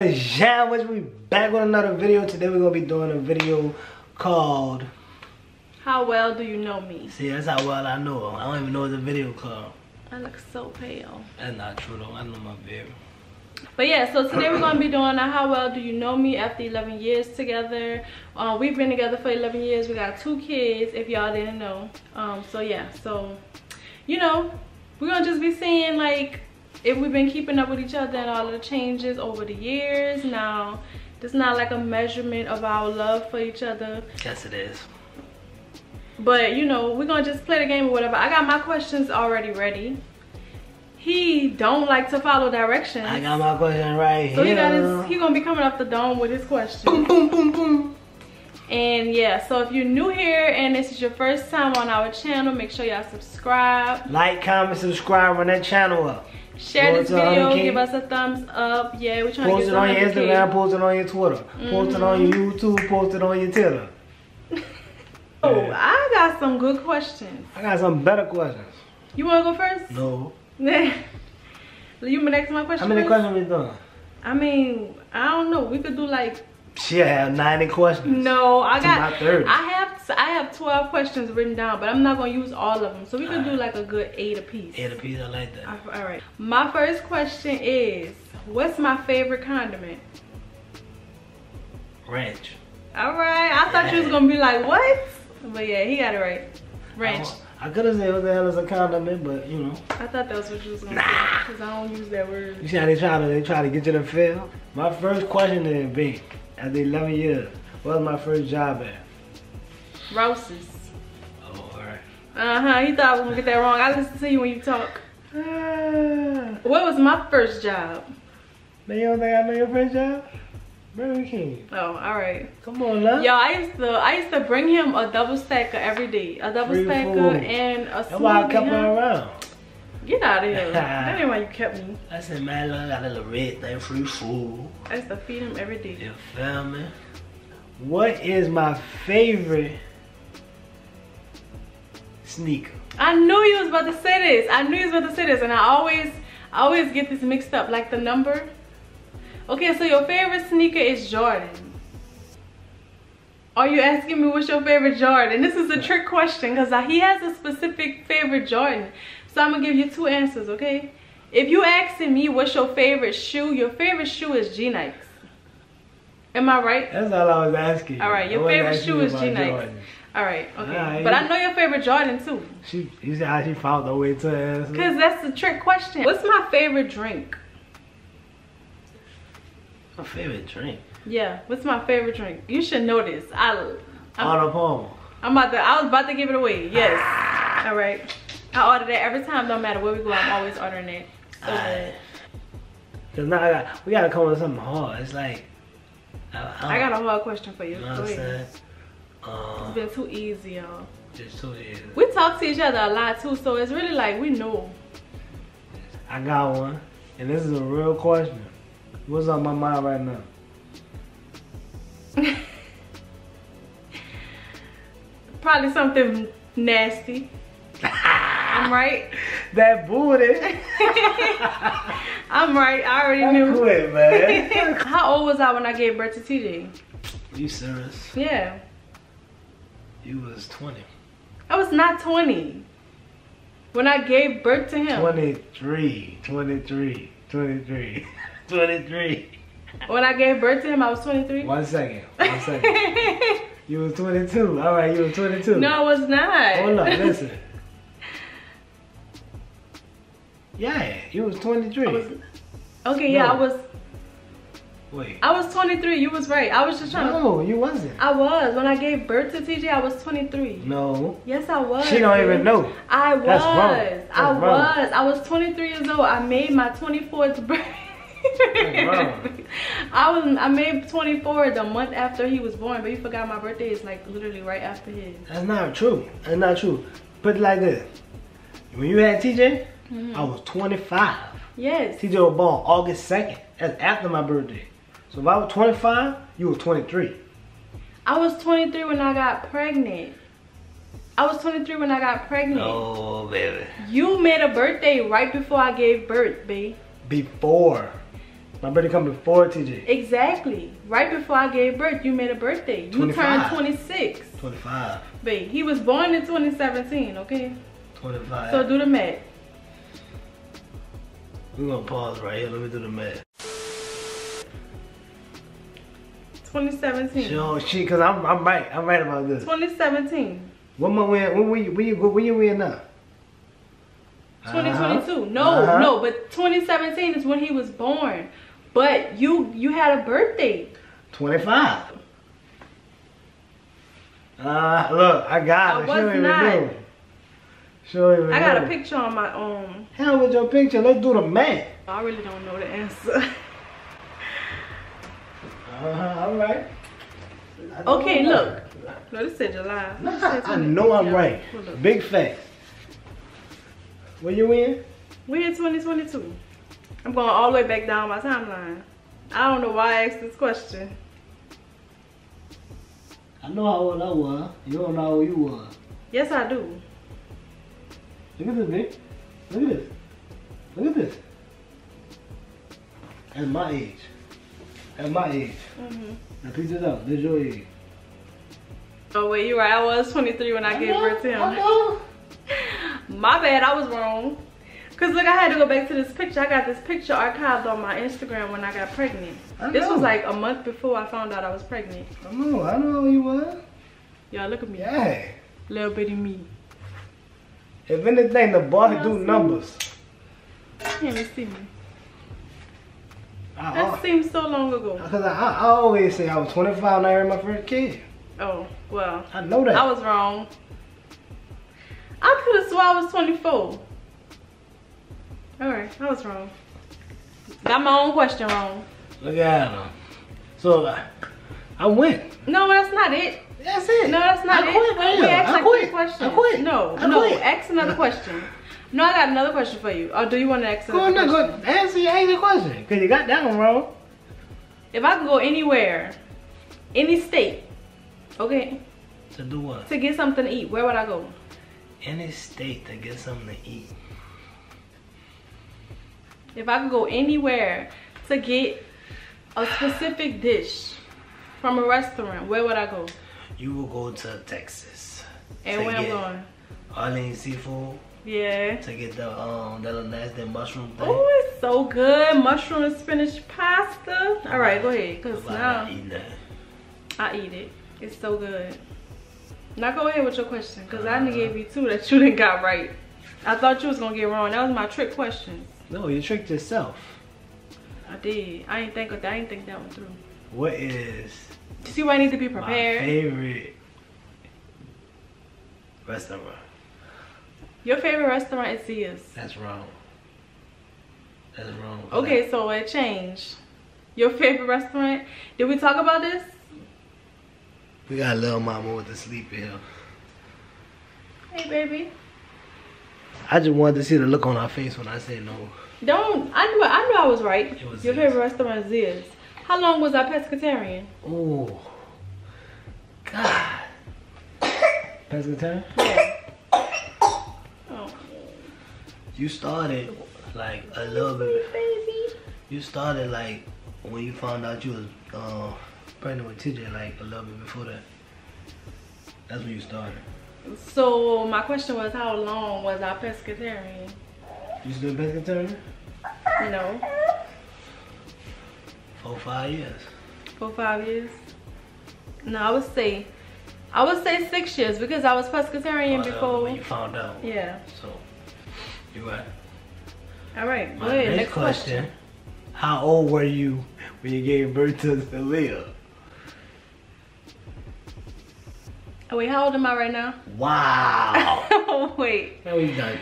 Zia's, we back with another video. Today we're gonna be doing a video called How Well Do You Know Me? See, that's how well I know her. I don't even know what the video called. I look so pale. That's not true though, I know my baby. But yeah, so today we're gonna be doing a How Well Do You Know Me after 11 years together. We've been together for 11 years. We got 2 kids, if y'all didn't know. So yeah, so you know, we're gonna just be seeing like if we've been keeping up with each other and all of the changes over the years. Now, it's not like a measurement of our love for each other. Yes, it is. But, you know, we're going to just play the game or whatever. I got my questions already ready. He don't like to follow directions. I got my question right so here. So he's going to be coming off the dome with his question. Boom, boom, boom, boom. And yeah, so if you're new here and this is your first time on our channel, make sure y'all subscribe. Like, comment, subscribe, run that channel up. Share this video, give us a thumbs up. Yeah, we're trying to get it on your Instagram, post it on your Twitter, post it on your YouTube, post it on your Twitter. Oh, I got some good questions. I got some better questions. You want to go first? No. You next to my question. How many questions we doing? I mean, I don't know. We could do like. She have 90 questions. No, I got. I have 12 questions written down, but I'm not gonna use all of them. So we can do like a good 8 apiece. 8 apiece, I like that. All right. My first question is, what's my favorite condiment? Ranch. All right. I thought you was gonna be like what, but yeah, he got it right. Ranch. I could have said what the hell is a condiment, but you know. I thought that was what you was gonna say, because I don't use that word. You see how they try to get you to fail. My first question is big. After 11 years, what was my first job at? Rouse's. Oh, alright. He thought I was gonna get that wrong. I listen to you when you talk. What was my first job? Man, you don't think I know your first job? Burger King. Oh, alright. Come on, love. Yo, I used to bring him a double stacker every day. A double stacker and a smoothie. That's why I kept him around. Get out of here. That ain't why you kept me. I said, man, I got a little red thing, free food. I used to feed him every day. You feel me? What is my favorite sneaker? I knew you was about to say this. I knew you was about to say this. And I always get this mixed up, like the number. Okay, so your favorite sneaker is Jordan. Are you asking me what's your favorite Jordan? This is a trick question because he has a specific favorite Jordan. So I'm gonna give you 2 answers, okay? If you asking me what's your favorite shoe is G-Nikes. Am I right? That's all I was asking. All right, your favorite shoe is G-Nikes. All right, okay. But I know your favorite Jordan too. You see how she found the way to answer? Because that's the trick question. What's my favorite drink? My favorite drink? Yeah, what's my favorite drink? You should know this. I was about to give it away, yes. All right. I order that every time, no matter where we go, I'm always ordering it. So good. Cause now we gotta come up with something hard. It's like, I got a hard question for you. You know what I'm saying? It's been too easy, y'all. Just too easy. We talk to each other a lot too, so it's really like we know. I got one, and this is a real question. What's on my mind right now? Probably something nasty. I'm right. That booty. I'm right. I already knew. Quit, man. How old was I when I gave birth to TJ? You serious? Yeah. You was 20. I was not 20 when I gave birth to him. 23. 23. 23. 23. When I gave birth to him, I was 23. 1 second. 1 second. You was 22. All right, you were 22. No, I was not. Hold on, listen. Yeah, you was 23. I was 23. You was right. I was just trying to. No, you wasn't. I was. When I gave birth to TJ, I was 23. No. Yes, I was. She don't even know. I was. That's wrong. I was 23 years old. I made my 24th birthday. I made 24 the month after he was born, but you forgot my birthday is like literally right after his. That's not true. That's not true. Put it like this. When you had TJ. Mm-hmm. I was 25. Yes. TJ was born August 2nd. That's after my birthday. So if I was 25, you were 23. I was 23 when I got pregnant. I was 23 when I got pregnant. Oh, baby. You made a birthday right before I gave birth, babe. Before. My birthday come before TJ. Exactly. Right before I gave birth, you made a birthday. You 25. Turned 26. 25. Babe, he was born in 2017, okay? 25. So do the math. We're gonna pause right here. Let me do the math. 2017. Yo, she, cause I'm right about this. 2017. When you in now? 2022. No, no, but 2017 is when he was born. But you had a birthday. 25. Look, I got it. I was not. Sure, I got a picture on my own. Hell with your picture. Let's do the math. I really don't know the answer. All right. Okay, look. No, this said July. I know I'm right. Big facts. When you in? We're in 2022. I'm going all the way back down my timeline. I don't know why I asked this question. I know how old I was. You don't know how old you were. Yes, I do. Look at this, babe. Look at this. Look at this. That's my age. At my age. Now pick this up. This is your age. Oh wait, you're right. I was 23 when I gave birth to him. I know. My bad, I was wrong. Cause look, I had to go back to this picture. I got this picture archived on my Instagram when I got pregnant. This was like a month before I found out I was pregnant. I know who you were. Y'all look at me. Yeah. Little bitty me. If anything, the body do numbers. Can't even see me. That seems so long ago. Cause I always say I was 25 when I had my first kid. Oh, well. I know that. I was wrong. I could have sworn I was 24. Alright, I was wrong. Got my own question wrong. Look at her. So, I win. No, that's not it. That's it. No, that's not it. I quit. No, ask another question. No, I got another question for you. Or do you want to ask another question? Go answer your question. Because you got that one wrong. If I could go anywhere, any state, okay? To do what? To get something to eat, where would I go? Any state to get something to eat. If I could go anywhere to get a specific dish from a restaurant, where would I go? You will go to Texas. And where I'm going? Arlington seafood. Yeah. To get the little nasty mushroom thing. Oh, it's so good. Mushroom and spinach pasta. All right, go ahead. Cause now I eat it. It's so good. Now go ahead with your question, because I only gave you two that you didn't got right. I thought you was going to get wrong. That was my trick question. No, you tricked yourself. I did. I ain't think that one through. What is... You see why I need to be prepared? My favorite restaurant. Your favorite restaurant is Zia's. That's wrong. That's wrong. Okay, so it changed. Your favorite restaurant. Did we talk about this? We got a little mama with the sleep here. Hey, baby. I just wanted to see the look on her face when I said no. Don't. I knew I was right. It was your favorite restaurant is Zia's. How long was I pescatarian? Oh. God. Pescatarian? Yeah. Oh. You started like a little bit. Baby. You started like when you found out you was... pregnant with TJ like a little bit before that. That's when you started. So my question was, how long was I pescatarian? You still pescatarian? No. 4 or 5 years. 4 or 5 years? No, I would say 6 years because I was pescatarian before. When you found out. Yeah. So you're right. All right. Go ahead. Next question. How old were you when you gave birth to Aaliyah? Oh, wait, how old am I right now? Wow. Oh, wait. Now we done.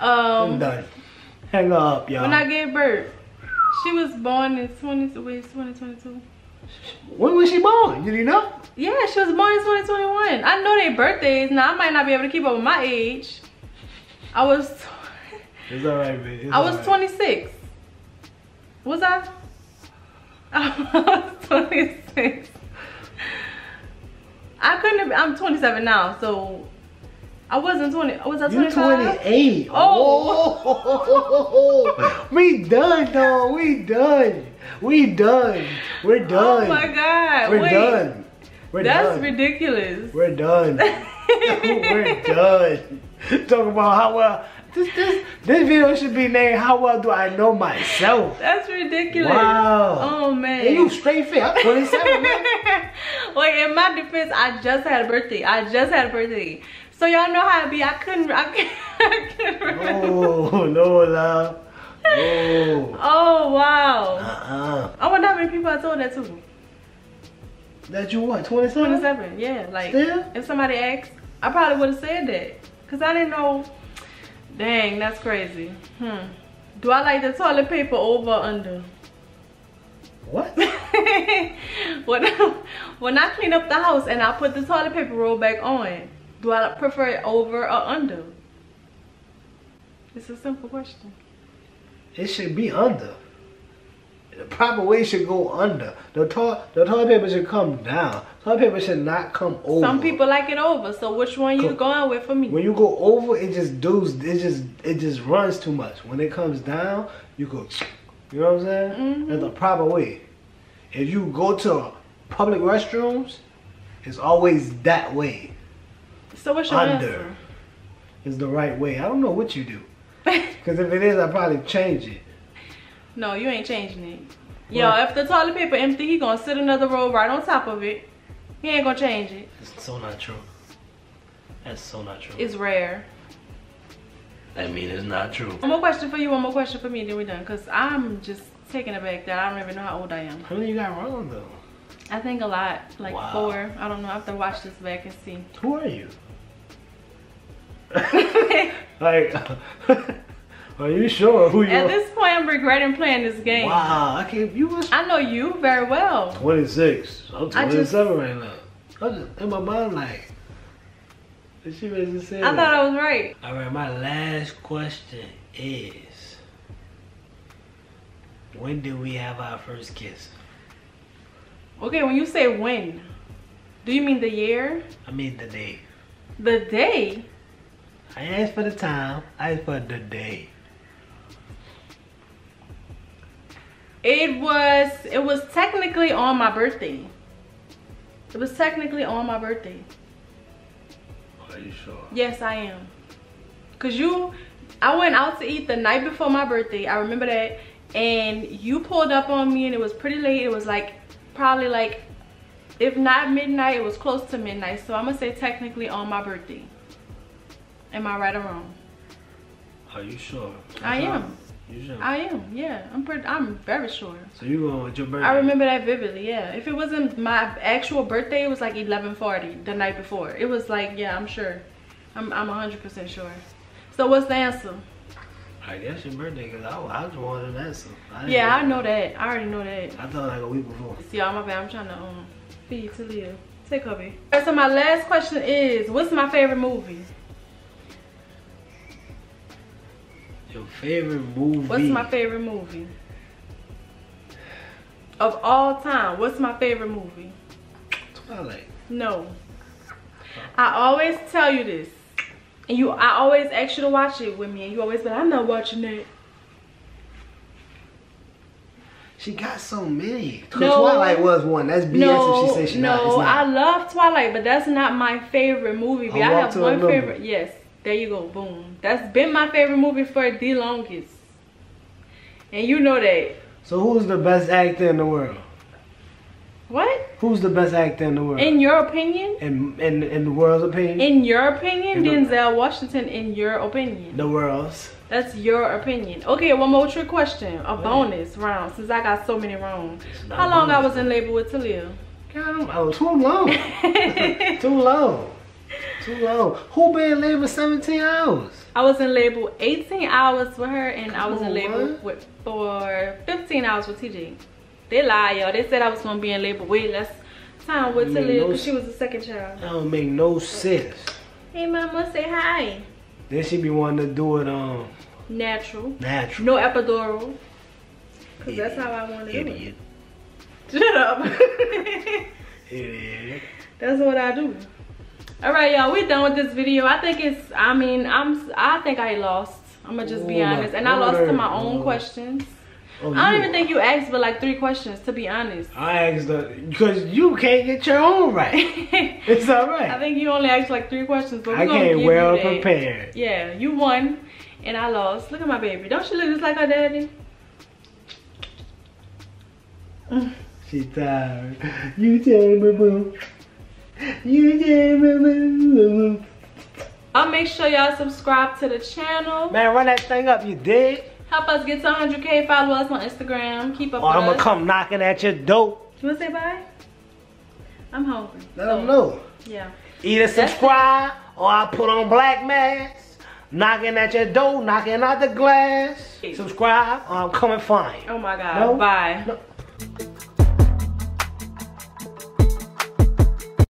I'm done. Hang up, y'all. When I gave birth, she was born in 2022. When was she born? You didn't know? Yeah, she was born in 2021. I know their birthdays. Now, I might not be able to keep up with my age. I was... It's all right, babe. I was 26. Was I? I was 26. I'm 27 now, so I wasn't 20. Was I 25? You 28. Oh. We done, though. We done. We done. We're done. Oh my God. We're done. We're done. That's ridiculous. We're done. We're done. Talking about how well this video should be named "How Well Do I Know Myself?" That's ridiculous. Wow. Oh man. And you straight fit. I'm 27, man. Wait, in my defense, I just had a birthday. So y'all know how it be. I couldn't remember. Oh no, love. Oh. Oh wow. I wonder how many people I told that to. That you what? 27. 27. Yeah. Like still? If somebody asked, I probably would have said that because I didn't know. Dang, that's crazy. Do I like the toilet paper over or under? What? When I clean up the house and I put the toilet paper roll back on, do I prefer it over or under? It's a simple question. It should be under. The proper way should go under. The toilet paper should come down. Toilet paper should not come over. Some people like it over. So which one you going with for me? When you go over, it just runs too much. When it comes down, you go. You know what I'm saying? That's the proper way. If you go to public restrooms, it's always that way. So what's your answer? Is the right way. I don't know what you do. Because if it is, I probably change it. No, you ain't changing it. Yo, what? If the toilet paper empty, he gonna sit another roll right on top of it. He ain't gonna change it. That's so not true. That's so not true. It's rare. I mean, it's not true. One more question for you, one more question for me, and then we're done. Because I'm just taking it back that I don't even know how old I am. How many you got wrong, though? I think a lot. Like wow. 4. I don't know. I have to watch this back and see. Who are you? Like... Are you sure who you are? At this point, I'm regretting playing this game. Wow, I can't. You was. I know you very well. 26. I'm 27 right now. I'm just in my mind like. Did she really say that? I thought I was right. All right, my last question is: when did we have our first kiss? Okay, when you say when, do you mean the year? I mean the day. The day. I asked for the time. I asked for the day. It was technically on my birthday. It was technically on my birthday. Are you sure? Yes, I am. Cause I went out to eat the night before my birthday. I remember that. And you pulled up on me and it was pretty late. It was like, probably like, if not midnight, it was close to midnight. So I'm gonna say technically on my birthday. Am I right or wrong? Are you sure? I am. You sure? I am, yeah. I'm very sure. So you going with your birthday? I remember that vividly, yeah. If it wasn't my actual birthday, it was like 11:40 the night before. It was like, yeah, I'm sure. I'm 100% sure. So what's the answer? I guess your birthday, because I just wanted an answer. Yeah, I know that. I already know that. I thought like a week before. See, y'all, my bad. I'm trying to feed Taliyah. Take Kobe. All right, so my last question is, what's my favorite movie? Your favorite movie? What's my favorite movie? Of all time, what's my favorite movie? Twilight. No. I always tell you this. And I always ask you to watch it with me. And you always be like, I'm not watching it. She got so many. No, Twilight was one. That's BS if she says she's not. No, I love Twilight, but that's not my favorite movie. I have one favorite. Yes. There you go, boom. That's been my favorite movie for the longest. And you know that. So who's the best actor in the world? What? Who's the best actor in the world? In your opinion? In the world's opinion? In your opinion, Denzel Washington, in your opinion. The world's. That's your opinion. Okay, one more trick question. A bonus round, since I got so many wrong. How long I was in labor with Taliyah? God, I was too long. Too long. Too long. Who been in labor 17 hours? I was in labor 18 hours with her, and I was in labor for 15 hours with TJ. They lied, y'all. They said I was gonna be in labor way less time with Taliyah because she was the second child. That don't make no sense. Hey, mama, say hi. Then she be wanting to do it natural. Natural. No epidural. Cause that's how I want to do it. Shut up. Idiot. That's what I do. All right, y'all, we're done with this video. I think it's, I think I lost. I'm gonna just be honest. And I lost to my own questions. Oh, I don't even think you asked but like 3 questions, to be honest. I asked because you can't get your own right. It's all right. I think you only asked like 3 questions, but I came well prepared. Yeah, you won and I lost. Look at my baby. Don't she look just like her daddy? She tired. You tired, boo-boo. You tired, boo-boo. I'll make sure y'all subscribe to the channel. Man, run that thing up, you dig? Help us get to 100K. Follow us on Instagram. Keep up with us. I'm going to come knocking at your door. You want to say bye? I'm hungry. Let them know. Yeah. Either subscribe or I'll put on black masks. Knocking at your door. Knocking out the glass. Subscribe or I'm coming fine. Oh, my God. No? Bye. No.